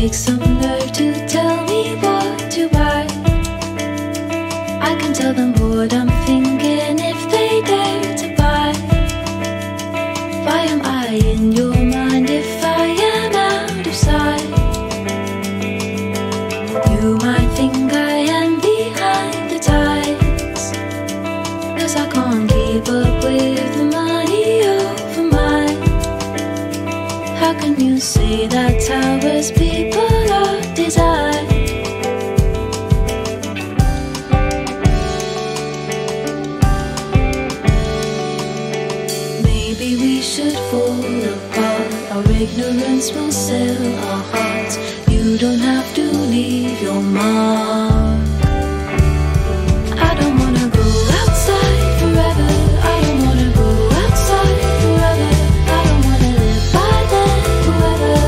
take some nerve to tell me what to buy. I can tell them what I'm thinking if they dare to buy. Why am I in your mind if I am out of sight? You might think I am behind the times, 'cause I can't keep up with the money over mine. How can you say that's how us people are designed? Maybe we should fall apart. Our ignorance will sell our hearts. You don't have to leave your mark. I don't wanna go outside forever. I don't wanna go outside forever. I don't wanna live by them forever.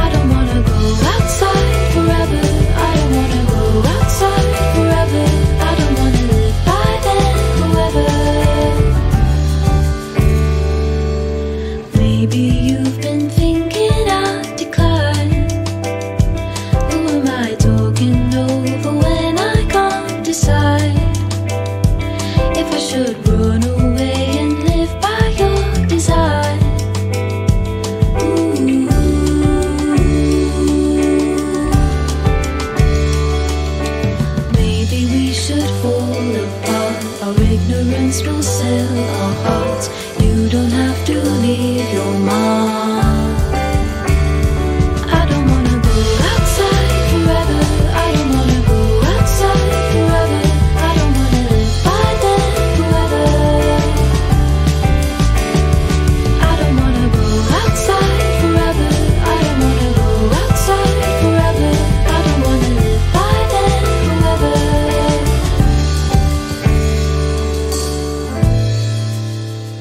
I don't wanna go outside forever. I don't wanna go outside forever. I don't wanna live by them forever. Maybe you've been thinking if I should run away and live by your desire. Ooh. Maybe we should fall apart. Our ignorance will sell our hearts. You don't have to leave your mark.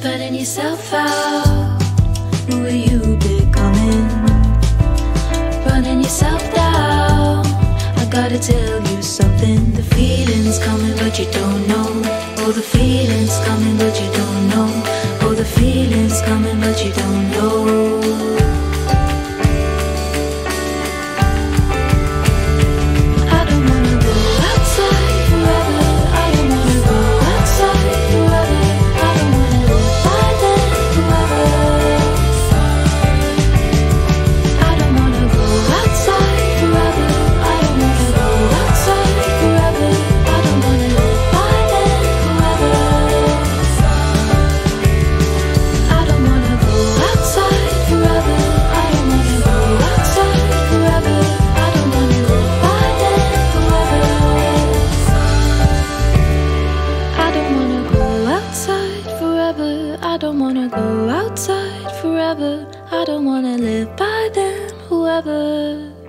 Burning yourself out, who are you becoming? Running yourself down, I gotta tell you something. The feeling's coming but you don't know. Oh, the feeling's coming but you don't know. Oh, the feeling's coming but you don't know. I don't wanna go outside forever. I don't wanna live by them, whoever.